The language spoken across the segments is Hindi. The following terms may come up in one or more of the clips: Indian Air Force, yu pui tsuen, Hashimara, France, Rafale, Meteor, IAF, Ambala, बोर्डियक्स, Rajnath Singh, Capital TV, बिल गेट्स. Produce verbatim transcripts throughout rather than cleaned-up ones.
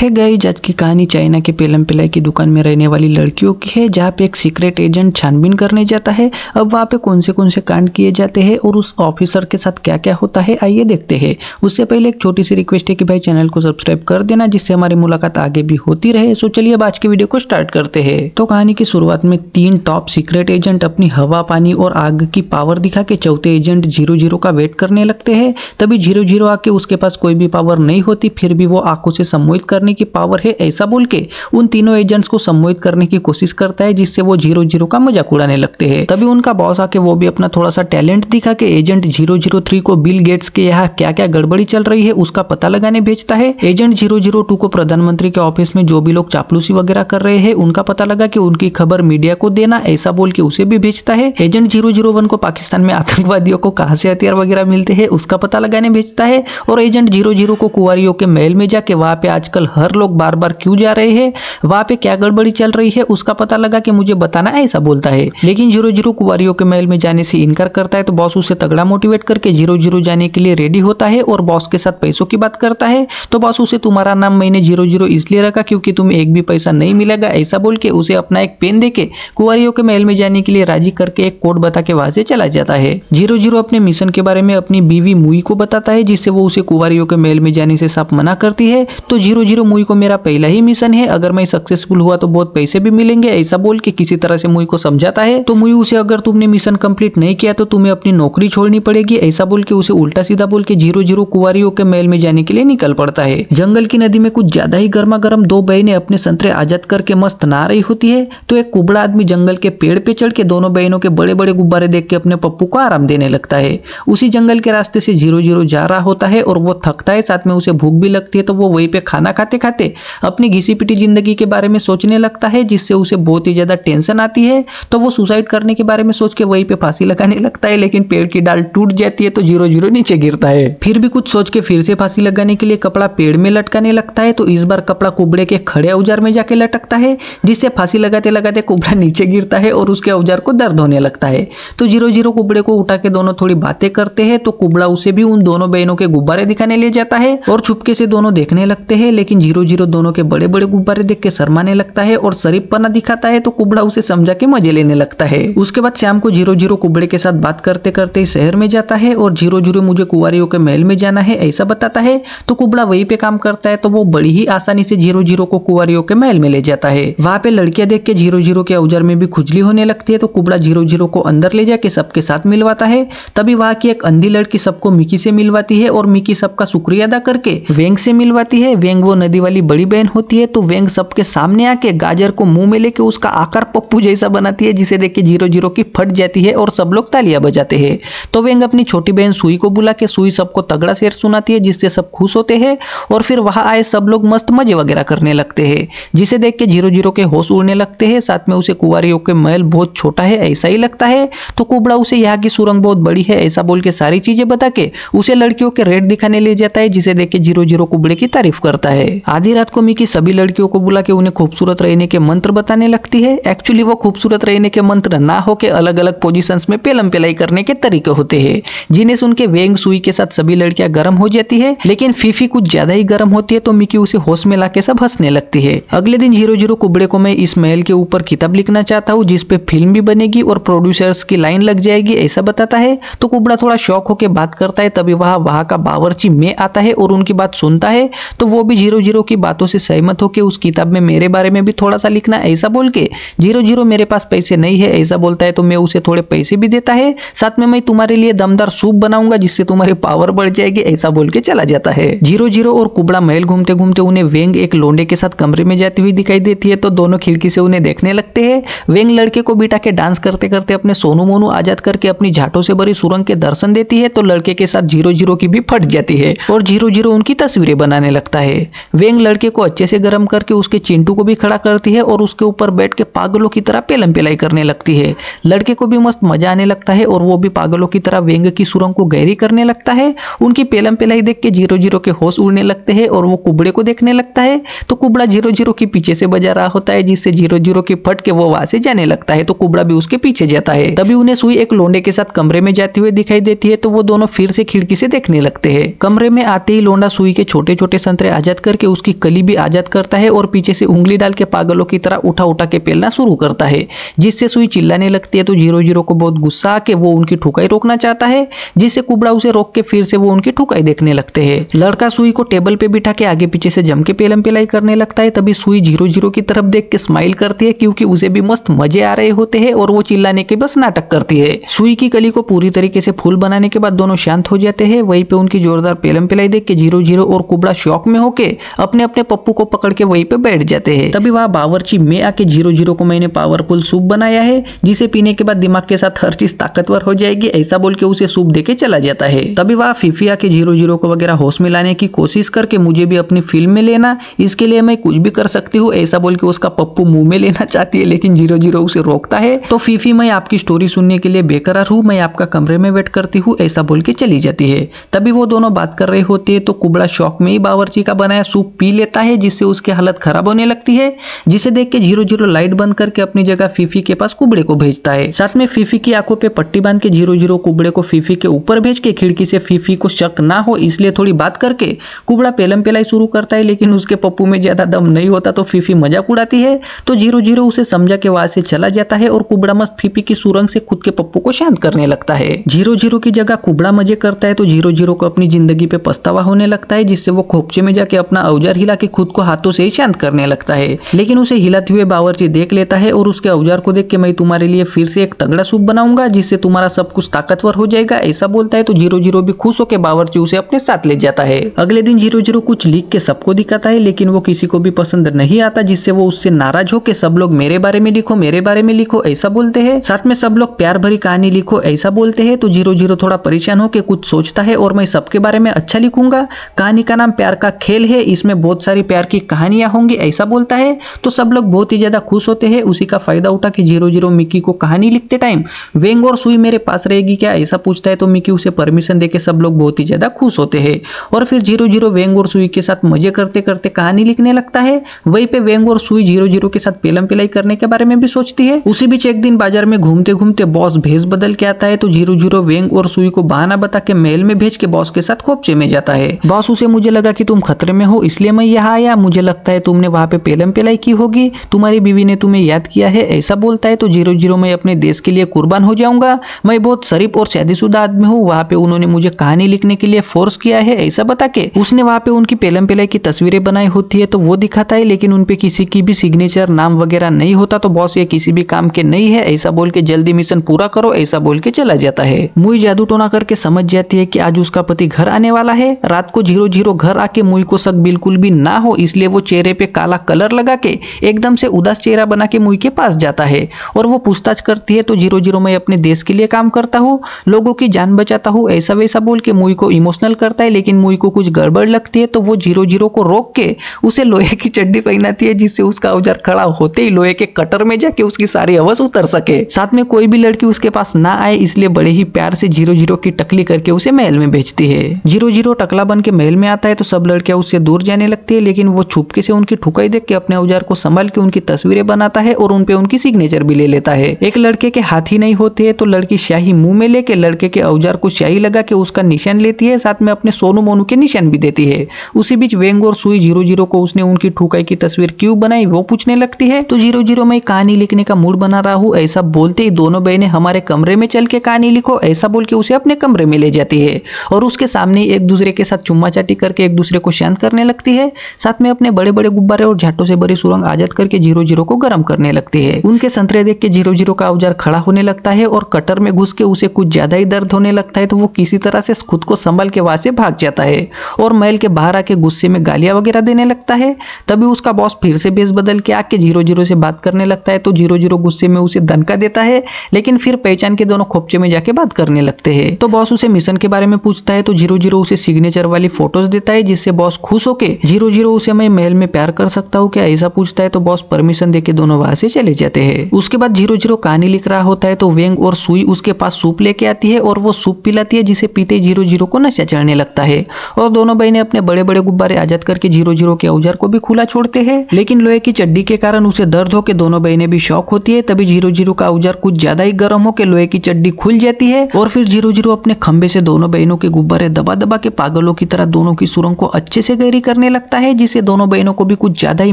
है गाइस, आज की कहानी चाइना के पेलम पिलाई की दुकान में रहने वाली लड़कियों की है, जहाँ पे एक सीक्रेट एजेंट छानबीन करने जाता है। अब वहाँ पे कौन से कौन से कांड किए जाते हैं और उस ऑफिसर के साथ क्या क्या होता है, आइए देखते हैं। उससे पहले एक छोटी सी रिक्वेस्ट है कि भाई चैनल को सब्सक्राइब कर देना, जिससे हमारी मुलाकात आगे भी होती रहे। सो चलिए अब आज की वीडियो को स्टार्ट करते हैं। तो कहानी की शुरुआत में तीन टॉप सीक्रेट एजेंट अपनी हवा, पानी और आग की पावर दिखा के चौथे एजेंट जीरो जीरो का वेट करने लगते हैं। तभी जीरो जीरो आके उसके पास कोई भी पावर नहीं होती, फिर भी वो आंखों से सम्मोहित करने की पावर है ऐसा बोल के उन तीनों एजेंट्स को सम्मोहित करने की कोशिश करता है, जिससे वो जीरो जीरो का मजाक उड़ाने लगते हैं। तभी उनका बॉस आके वो भी अपना थोड़ा सा टैलेंट दिखा के एजेंट जीरो जीरो थ्री को बिल गेट्स के यहाँ क्या क्या गड़बड़ी चल रही है उसका पता लगाने भेजता है। एजेंट जीरो जीरो टू को प्रधानमंत्री के ऑफिस में जो भी लोग चापलूसी वगैरह कर रहे हैं उनका पता लगा के उनकी खबर मीडिया को देना ऐसा बोल के उसे भी भेजता है। एजेंट जीरो जीरो वन को पाकिस्तान में आतंकवादियों को कहाँ से हथियार वगैरह मिलते हैं उसका पता लगाने भेजता है। और एजेंट जीरो जीरो को कुंवारियों के महल में जाके वहाँ पे आजकल हर लोग बार बार क्यों जा रहे हैं, वहाँ पे क्या गड़बड़ी चल रही है उसका पता लगा कि मुझे बताना ऐसा बोलता है। लेकिन जीरो जीरो कुंवारियों के महल में जाने से इनकार करता है, तो बॉस उसे तगड़ा मोटिवेट करके जीरो जीरो जाने के लिए रेडी होता है और बॉस के साथ पैसों की बात करता है। तो बॉस उसे तुम्हारा नाम मैंने जीरो जीरो इसलिए रखा क्योंकि तुम्हें एक भी पैसा नहीं मिलेगा ऐसा बोल के उसे अपना एक पेन देके कुंवारियों के महल में जाने के लिए राजी करके एक कोड बता के वहां से चला जाता है। जीरो जीरो अपने मिशन के बारे में अपनी बीवी मुई को बताता है, जिससे वो उसे कुंवारियों के महल में जाने से साफ मना करती है। तो जीरो जीरो मुई को मेरा पहला ही मिशन है, अगर मैं सक्सेसफुल हुआ तो बहुत पैसे भी मिलेंगे ऐसा बोल के किसी तरह से मुई को समझाता है। तो मुई उसे अगर तुमने मिशन कंप्लीट नहीं किया तो तुम्हें अपनी नौकरी छोड़नी पड़ेगी ऐसा बोल के उसे उल्टा सीधा बोल के जीरो जीरो कुंवारियों के महल में जाने के लिए निकल पड़ता है। जंगल की नदी में कुछ ज्यादा ही गर्मा गर्म दो बहनें अपने संतरे आजाद करके मस्त नहा रही होती है। तो एक कुबड़ा आदमी जंगल के पेड़ पे चढ़ के दोनों बहनों के बड़े बड़े गुब्बारे देख के अपने पप्पू को आराम देने लगता है। उसी जंगल के रास्ते से जीरो जीरो जा रहा होता है और वो थकता है, साथ में उसे भूख भी लगती है। तो वो वहीं पे खाना खाते खाते अपनी घिसी पिटी जिंदगी के बारे में सोचने लगता है, जिससे उसे बहुत ही ज्यादा टेंशन आती है। तो वो सुसाइड करने के बारे में सोच के वहीं पे फांसी लगाने लगता है, लेकिन पेड़ की डाल टूट जाती है तो जीरो जीरो नीचे गिरता है। फिर भी कुछ सोच के फिर से फांसी लगाने के लिए कपड़ा पेड़ में लटकाने लगता है। तो इस बार कपड़ा कुबड़े के खड़े औजार में जाके लटकता है, जिससे फांसी लगाते लगाते कुबड़ा नीचे गिरता है और उसके औजार को दर्द होने लगता है। तो जीरो जीरो कुबड़े को उठा के दोनों थोड़ी बातें करते हैं। तो कुबड़ा उसे भी उन दोनों बहनों के गुब्बारे दिखाने ले जाता है और छुपके से दोनों देखने लगते हैं। लेकिन जीरो जीरो दोनों के बड़े बड़े गुब्बारे देख के शर्माने लगता है और शरीफपना दिखाता है। तो कुबड़ा उसे समझा के मजे लेने लगता है। उसके बाद शाम को जीरो जीरो कुबड़े के साथ बात करते करते शहर में जाता है और जीरो जीरो मुझे कुंवारियों के महल में जाना है ऐसा बताता है। तो कुबड़ा वहीं पे काम करता है। तो वो बड़ी ही आसानी से जीरो जीरो को कुंवारियों के महल में ले जाता है। वहाँ पे लड़कियां देख के जीरो जीरो के औजार में भी खुजली होने लगती है। तो कुबड़ा जीरो जीरो को अंदर ले जाके सबके साथ मिलवाता है। तभी वहाँ की एक अंधी लड़की सबको मिकी से मिलवाती है और मिकी सबका शुक्रिया अदा करके वेंग से मिलवाती है। वेंग वो नदी वाली बड़ी बहन होती है। तो वेंग सबके सामने आके गाजर को मुंह में लेके उसका आकार पप्पू जैसा बनाती है, जिसे देख के जीरो जीरो की फट जाती है और सब लोग तालियां बजाते हैं। तो वेंग अपनी छोटी बहन सुई को बुला के सुई सबको तगड़ा शेर सुनाती है, जिससे सब खुश होते हैं और फिर वहां आए सब लोग मस्त मजे वगैरह करने लगते हैं, जिसे देख के जीरो जीरो के होश उड़ने लगते हैं। साथ में उसे कुंवारियों के महल बहुत छोटा है ऐसा ही लगता है। तो कुबड़ा उसे यहाँ की सुरंग बहुत बड़ी है ऐसा बोल के सारी चीजें बता के उसे लड़कियों के रेट दिखाने ले जाता है, जिसे देख के जीरो जीरो कुबड़े की तारीफ करता है। आधी रात को मिकी सभी लड़कियों को बुला के उन्हें खूबसूरत रहने के मंत्र बताने लगती है। एक्चुअली वो खूबसूरत रहने के मंत्र ना होके अलग अलग पोजीशंस में पेलम पेलाई करने के तरीके होते हैं, जिन्हें सुन के वेंग सुई के साथ सभी लड़कियां गर्म हो जाती है। लेकिन फीफी कुछ ज्यादा ही गर्म होती है। तो मिकी उसे होश में लाके सब हंसने लगती है। अगले दिन जीरो जीरो कुबड़े को मैं इस महल के ऊपर किताब लिखना चाहता हूँ, जिसपे फिल्म भी बनेगी और प्रोड्यूसर्स की लाइन लग जाएगी ऐसा बताता है। तो कुबड़ा थोड़ा शौक होके बात करता है। तभी वहाँ वहाँ का बावर्ची में आता है और उनकी बात सुनता है। तो वो भी जीरो जीरो की बातों से सहमत होकर उस किताब में मेरे बारे में भी थोड़ा सा लिखना ऐसा बोल के जीरो जीरो मेरे पास पैसे नहीं है ऐसा बोलता है। तो मैं उसे थोड़े पैसे भी देता है, साथ में मैं तुम्हारे लिए दमदार सूप बनाऊंगा जिससे तुम्हारी पावर बढ़ जाएगी ऐसा बोल के चला जाता है। जीरो जीरो और कुबड़ा महल घूमते घूमते उन्हें वेंग एक लोंडे के साथ कमरे में जाती हुई दिखाई देती है। तो दोनों खिड़की से उन्हें देखने लगते हैं। वेंग लड़के को बिठा के डांस करते करते अपने सोनू मोनू आजाद करके अपनी झाटों से भरी सुरंग के दर्शन देती है। तो लड़के के साथ जीरो जीरो की भी फट जाती है और जीरो जीरो उनकी तस्वीरें बनाने लगता है। वेंग लड़के को अच्छे से गर्म करके उसके चिंटू को भी खड़ा करती है और उसके ऊपर बैठ के पागलों की तरह पेलम पेलाई करने लगती है। लड़के को भी मस्त मजा आने लगता है और वो भी पागलों की तरह वेंग की सुरंग को गहरी करने लगता है। उनकी पेलम पेलाई देख के जीरो जीरो के होश उड़ने लगते हैं और वो कुबड़े को देखने लगता है। तो कुबड़ा जीरो जीरो के पीछे से बजा रहा होता है, जिससे जीरो जीरो की फट के वो वहां से जाने लगता है। तो कुबड़ा भी उसके पीछे जाता है। तभी उन्हें सुई एक लोंडे के साथ कमरे में जाती हुई दिखाई देती है। तो वो दोनों फिर से खिड़की से देखने लगते है। कमरे में आते ही लोंडा सुई के छोटे छोटे संतरे आजाद करके के उसकी कली भी आजाद करता है और पीछे से उंगली डाल के पागलों की तरह उठा उठा के पेलना शुरू करता है, जिससे सुई चिल्लाने लगती है। तो जीरो जीरो को बहुत गुस्सा आके वो उनकी ठुकाई रोकना चाहता है, जिससे कुबड़ा उसे रोक के फिर से वो उनकी ठुकाई देखने लगते हैं। लड़का सुई को टेबल पे बिठा के आगे पीछे से जम के पेलम पेलाई करने लगता है। तभी सुई जीरो जीरो की तरफ देख के स्माइल करती है, क्योंकि उसे भी मस्त मजे आ रहे होते हैं और वो चिल्लाने के बस नाटक करती है। सुई की कली को पूरी तरीके से फूल बनाने के बाद दोनों शांत हो जाते हैं। वहीं पे उनकी जोरदार पेलम पेलाई देख के जीरो जीरो और कुबड़ा शौक में होके अपने अपने पप्पू को पकड़ के वहीं पे बैठ जाते हैं। तभी वहाँ बावर्ची में आके जीरो जीरो को मैंने पावरफुल सूप बनाया है, जिसे पीने के बाद दिमाग के साथ हर चीज ताकतवर हो जाएगी, ऐसा बोल के उसे सूप देके चला जाता है। तभी वहाँ फीफी आके जीरो जीरो को वगैरह होश में लाने की कोशिश करके मुझे भी अपनी फिल्म में लेना, इसके लिए मैं कुछ भी कर सकती हूँ, ऐसा बोल के उसका पप्पू मुंह में लेना चाहती है, लेकिन जीरो जीरो उसे रोकता है। तो फीफी, मैं आपकी स्टोरी सुनने के लिए बेकरार हूँ, मैं आपका कमरे में वेट करती हूँ, ऐसा बोल के चली जाती है। तभी वो दोनों बात कर रहे होते हैं तो कुबड़ा शौक में ही बावर्ची का बनाया सूप पी लेता है, जिससे उसकी हालत खराब होने लगती है, जिसे देख के जीरो जीरो लाइट बंद करके अपनी जगह फीफी के पास कुबड़े को भेजता है। साथ में फीफी की आंखों पे पट्टी बांध के जीरो जीरो कुबड़े को फीफी के ऊपर भेज के खिड़की से फीफी को शक ना हो इसलिए थोड़ी बात करके कुबड़ा पेलम पेलाई शुरू करता है, लेकिन उसके पप्पू में ज्यादा दम नहीं होता तो फीफी मजाक उड़ाती है। तो जीरो जीरो उसे समझा के वहां से चला जाता है और कुबड़ा मस्त फीफी की सुरंग से खुद के पप्पू को शांत करने लगता है। जीरो जीरो की जगह कुबड़ा मजे करता है तो जीरो जीरो को अपनी जिंदगी पे पछतावा होने लगता है, जिससे वो खोपचे में जाके अपना औजार हिला के खुद को हाथों से ही शांत करने लगता है। लेकिन उसे हिलाते हुए बावर्ची देख लेता है और उसके औजार को देख के मैं तुम्हारे लिए फिर से एक तगड़ा सूप बनाऊंगा, जिससे तुम्हारा सब कुछ ताकतवर हो जाएगा, ऐसा बोलता है। तो जीरो जीरो भी खुश होकर बावर्ची उसे अपने साथ ले जाता है। अगले दिन जीरो जीरो कुछ लिख के सबको दिखाता है, लेकिन वो किसी को भी पसंद नहीं आता, जिससे वो उससे नाराज होकर सब लोग मेरे बारे में लिखो मेरे बारे में लिखो ऐसा बोलते हैं। साथ में सब लोग प्यार भरी कहानी लिखो ऐसा बोलते हैं। तो जीरो जीरो थोड़ा परेशान होकर कुछ सोचता है और मैं सबके बारे में अच्छा लिखूंगा, कहानी का नाम प्यार का खेल है, इसमें बहुत सारी प्यार की कहानियां होंगी, ऐसा बोलता है। तो सब लोग बहुत ही ज्यादा खुश होते हैं। उसी का फायदा उठा कि जीरो जीरो मिकी को कहानी लिखते टाइम वेंग और सुई मेरे पास रहेगी क्या ऐसा पूछता है, तो मिकी उसे परमिशन देके सब लोग बहुत ही ज्यादा खुश होते हैं। और फिर जीरो जीरो वेंग और सुई के साथ मजे करते करते कहानी लिखने लगता है। वहीं पे वेंग और सुई जीरो जीरो के साथ पेलम पिलाई करने के बारे में भी सोचती है। उसी बीच एक दिन बाजार में घूमते घूमते बॉस भेस बदल के आता है, तो जीरो जीरो वेंग और सुई को बहाना बता के महल में भेज के बॉस के साथ खोपचे में जाता है। बॉस उसे, मुझे लगा कि तुम खतरे में हो इसलिए मैं यहाँ आया, मुझे लगता है तुमने वहाँ पे पेलम पिलाई की होगी, तुम्हारी बीवी ने तुम्हें याद किया है, ऐसा बोलता है। तो जीरो जीरो मैं अपने देश के लिए कुर्बान हो जाऊंगा, मैं बहुत शरीफ और शादीशुदा आदमी हूँ, वहाँ पे उन्होंने मुझे कहानी लिखने के लिए फोर्स किया है, ऐसा बता के उसने वहाँ पे उनकी पेलम पेलाई की तस्वीरें बनाई होती है। तो वो दिखाता है, लेकिन उनपे किसी की भी सिग्नेचर नाम वगैरह नहीं होता। तो बॉस, ये किसी भी काम के नहीं है, ऐसा बोल के जल्दी मिशन पूरा करो, ऐसा बोल के चला जाता है। मुई जादू टोना करके समझ जाती है कि आज उसका पति घर आने वाला है। रात को जीरो जीरो घर आके मुई को शक बिल्कुल भी ना हो इसलिए वो चेहरे पे काला कलर लगा के एकदम से उदास चेहरा बना के मुई के पास जाता है और वो पूछताछ करती है। तो जीरो जीरो मैं अपने देश के लिए काम करता हूँ, लोगों की जान बचाता हूँ, ऐसा वैसा बोल के मुई को इमोशनल करता है, लेकिन मुई को कुछ गड़बड़ लगती है। तो वो जीरो जीरो को रोक के उसे लोहे की चड्डी पहनाती है, जिससे उसका औजार खड़ा होते ही लोहे के कटर में जाके उसकी सारी हवस उतर सके। साथ में कोई भी लड़की उसके पास ना आए इसलिए बड़े ही प्यार से जीरो जीरो की टकली करके उसे महल में भेजती है। जीरो जीरो टकला बन के महल में आता है तो सब लड़कियां उससे दूर जाने लगती है, लेकिन वो छुपके से उनकी ठुकाई देख के अपने औजार को संभाल के उनकी तस्वीरें बनाता है और उनपे उनकी सिग्नेचर भी ले लेता है। एक लड़के के हाथ ही नहीं होते है तो लड़की स्याही मुंह में लेके लड़के के औजार को स्याही लगा के उसका निशान लेती है, साथ में अपने सोनू मोनू के निशान भी देती है। उसी बीच वेंग और सुई जीरो जीरो को उसने उनकी ठुकाई की तस्वीर क्यों बनाई वो पूछने लगती है। तो जीरो जीरो में कहानी लिखने का मूड बना रहा हूँ ऐसा बोलते ही दोनों बहनें हमारे कमरे में चल के कहानी लिखो ऐसा बोल के उसे अपने कमरे में ले जाती है और उसके सामने एक दूसरे के साथ चुम्मा चाटी करके एक दूसरे को शांत करने लगती है। साथ में अपने बड़े बड़े गुब्बारे और झाटों से बड़ी सुरंग आजाद करके जीरो जीरो को गर्म करने लगती है। उनके संतरे देख के जीरो जीरो का औजार खड़ा होने लगता है और कटर में घुस के उसे कुछ ज्यादा ही दर्द होने लगता है। तो वो किसी तरह से खुद को संभाल के वहां से भाग जाता है और महल के बाहर आके गुस्से में गालियां वगैरह देने लगता है। तभी उसका बॉस फिर से भेष बदल के आके जीरो जीरो से बात करने लगता है। तो जीरो जीरो गुस्से में उसे दनका देता है, लेकिन फिर पहचान के दोनों खोपचे में जाके बात करने लगते हैं। तो बॉस उसे मिशन के बारे में पूछता है तो जीरो जीरो उसे सिग्नेचर वाली फोटोज देता है, जिससे बॉस खुश होके जीरो जीरो उसे मैं महल में प्यार कर सकता हूँ क्या ऐसा पूछता है। तो बॉस परमिशन देके दोनों वहां से चले जाते हैं। उसके बाद जीरो जीरो कहानी लिख रहा होता है तो वेंग और सुई उसके पास सूप लेके आती है और वो सूप पिलाती है, जिसे पीते जीरो जीरो को नशा चढ़ने लगता है और दोनों बहनें अपने बड़े बड़े गुब्बारे आजाद करके जीरो जीरो के औजार को भी खुला छोड़ते हैं, लेकिन लोहे की चड्डी के कारण उसे दर्द होके दोनों बहनें भी शॉक होती है। तभी जीरो जीरो का औजार कुछ ज्यादा ही गर्म होके लोहे की चड्डी खुल जाती है और फिर जीरो जीरो अपने खंबे से दोनों बहनों के गुब्बारे दबा दबा के पागलों की तरह दोनों की सुरंग को अच्छे से गहरी कर करने लगता है, जिससे दोनों बहनों को भी कुछ ज्यादा ही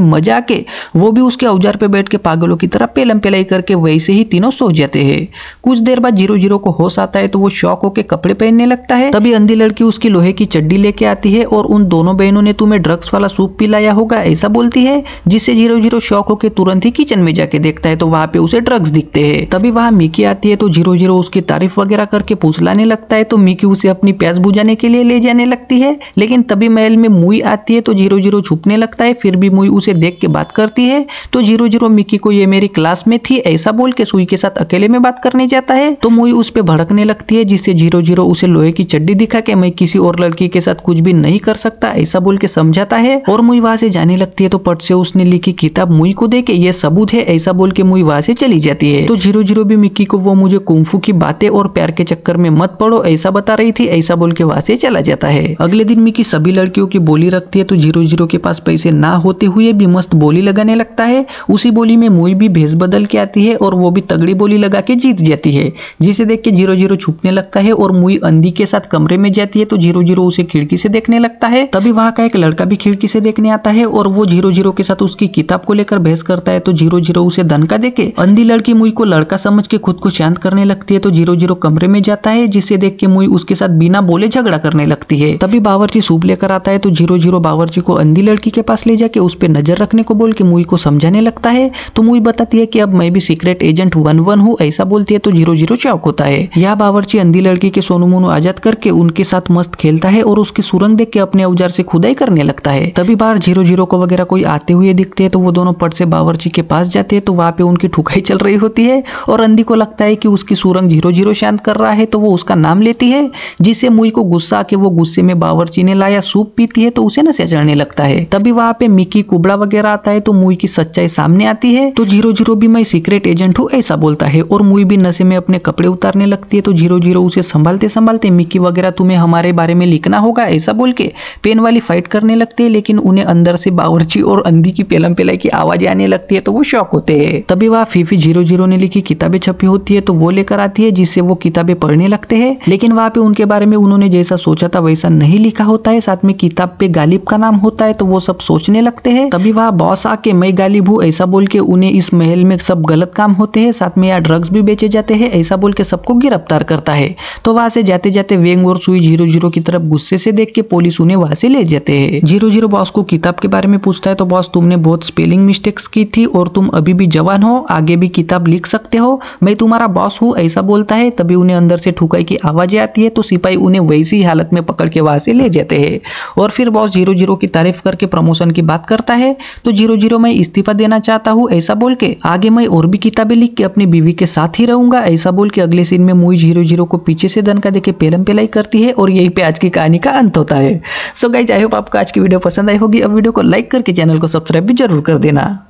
मजा आके वो भी उसके औजार पे बैठ के पागलों की तरह पेलम पेलाई करके वैसे ही तीनों सो जाते हैं। कुछ देर बाद जीरो जीरो को होश आता है तो वो शौक होकर कपड़े पहनने लगता है। तभी अंधी लड़की उसकी लोहे की चड्डी लेके आती है और उन दोनों बहनों ने तुम्हें ड्रग्स वाला सूप पिलाया होगा ऐसा बोलती है, जिससे जीरो जीरो शौक होकर तुरंत ही किचन में जाके देखता है तो वहाँ पे उसे ड्रग्स दिखते हैं। तभी वहाँ मिकी आती है तो जीरो जीरो उसकी तारीफ वगैरह करके फुसलाने लगता है तो मिकी उसे अपनी प्यास बुझाने के लिए ले जाने लगती है। लेकिन तभी महल में मुई आती है तो जीरो जीरो छुपने लगता है, फिर भी मुई उसे देख के बात करती है तो जीरो जीरो मिकी को ये मेरी क्लास में थी ऐसा बोल के सुई के साथ अकेले में बात करने जाता है तो मुई उस पर भड़कने लगती है, जिससे जीरो जीरो उसे लोहे की चड्डी दिखा के मैं किसी और लड़की के साथ कुछ भी नहीं कर सकता ऐसा बोल के समझाता है और मुई वहां से जाने लगती है। तो पट से उसने लिखी किताब मुई को दे के ये सबूत है ऐसा बोल के मुई वहां से चली जाती है। तो जीरो जीरो भी मिकी को वो मुझे कुंफू की बातें और प्यार के चक्कर में मत पड़ो ऐसा बता रही थी ऐसा बोल के वहां से चला जाता है। अगले दिन मिकी सभी लड़कियों की बोली रखती है तो जीरो जीरो के पास पैसे ना होते हुए भी मस्त बोली लगाने लगता है। उसी बोली में मुई भी भेस बदल के आती है और वो भी तगड़ी बोली लगा के जीत जाती है, जिसे देख के जीरो जीरो छुपने लगता है और मुई अंधी के साथ कमरे में जाती है तो जीरो जीरो उसे खिड़की से देखने लगता है। तभी वहाँ का एक लड़का भी खिड़की से देखने आता है और वो जीरो जीरो के साथ उसकी किताब को लेकर बहस करता है तो जीरो जीरो उसे धनका देके अंधी लड़की मुई को लड़का समझ के खुद को शांत करने लगती है। तो जीरो जीरो कमरे में जाता है, जिसे देख के मुई उसके साथ बिना बोले झगड़ा करने लगती है। तभी बावर्ची सूप लेकर आता है तो जीरो जीरो बावर्ची को अंधी लड़की के पास ले जाके उस पर नजर रखने को बोल के मुई को समझाने लगता है। तो मुई बताती है कि अब मैं भी सीक्रेट एजेंट वन वन हूँ ऐसा बोलती है तो जीरो जीरो चौक होता है। यह बावर्ची अंधी लड़की के सोनू मोनू आजाद करके उनके साथ मस्त खेलता है और उसकी सुरंग देख के अपने औजार से खुदाई करने लगता है। तभी बाहर जीरो जीरो को वगैरह कोई आते हुए दिखते हैं तो वो दोनों पट से बावर्ची के पास जाते हैं तो वहाँ पे उनकी ठुकाई चल रही होती है और अंधी को लगता है कि उसकी सुरंग जीरो जीरो शांत कर रहा है तो वो उसका नाम लेती है, जिससे मुई को गुस्सा आके वो गुस्से में बावर्ची ने लाया सूप पीती है तो उसे नशा चढ़ने लगता है। तभी वहाँ पे मिकी कुबड़ा वगैरह आता है तो मुई की सच्चाई सामने आती है। तो जीरो जीरो भी मैं सीक्रेट एजेंट हूँ ऐसा बोलता है और मुई भी नशे में अपने कपड़े उतारने लगती है। तो जीरो जीरो उसे संभालते संभालते मिकी वगैरह तुम्हें हमारे बारे में लिखना होगा ऐसा बोल के पेन वाली फाइट करने लगते हैं, लेकिन उन्हें अंदर से बावर्ची और अंधी की पेलम पेलाई की आवाज आने लगती है तो वो शौक होते हैं। तभी वहाँ फीफी जीरो जीरो ने लिखी किताबें छपी होती है तो वो लेकर आती है, जिससे वो किताबें पढ़ने लगते हैं। लेकिन वहाँ पे उनके बारे में उन्होंने जैसा सोचा था वैसा नहीं लिखा होता है, साथ में किताब पे गालिब का नाम होता है तो वो सब सोचने लगते हैं। तभी वहाँ बॉस आके मैं गालिब हूँ ऐसा बोल के उन्हें इस महल में सब गलत काम होते हैं, साथ में यहाँ ड्रग्स भी बेचे जाते हैं ऐसा बोल के सबको गिरफ्तार करता है। तो वहाँ से जाते जाते वेंग और सुई जीरो जीरो की तरफ गुस्से से देख के पुलिस उन्हें वहाँ से ले जाते हैं। जीरो जीरो बॉस को किताब के बारे में पूछता है तो बॉस तुमने बहुत स्पेलिंग मिस्टेक्स की थी और तुम अभी भी जवान हो, आगे भी किताब लिख सकते हो, मैं तुम्हारा बॉस हूँ ऐसा बोलता है। तभी उन्हें अंदर से ठुकाई की आवाजें आती है तो सिपाही उन्हें वैसी हालत में पकड़ के वहाँ से ले जाते हैं और फिर बॉस जीरो जीरो की तारीफ करके प्रमोशन की बात करता है। तो जीरो जीरो मैं इस्तीफा देना चाहता हूँ ऐसा बोल के आगे मैं और भी किताबें लिख के अपनी बीवी के साथ ही रहूंगा ऐसा बोल के अगले सीन में मुई जीरो जीरो को पीछे से धनका देके पेलम पेलाई करती है और यही पे आज की कहानी का अंत होता है। सो गाइस आई होप आपको आज की वीडियो पसंद आई होगी। अब वीडियो को लाइक करके चैनल को सब्सक्राइब भी जरूर कर देना।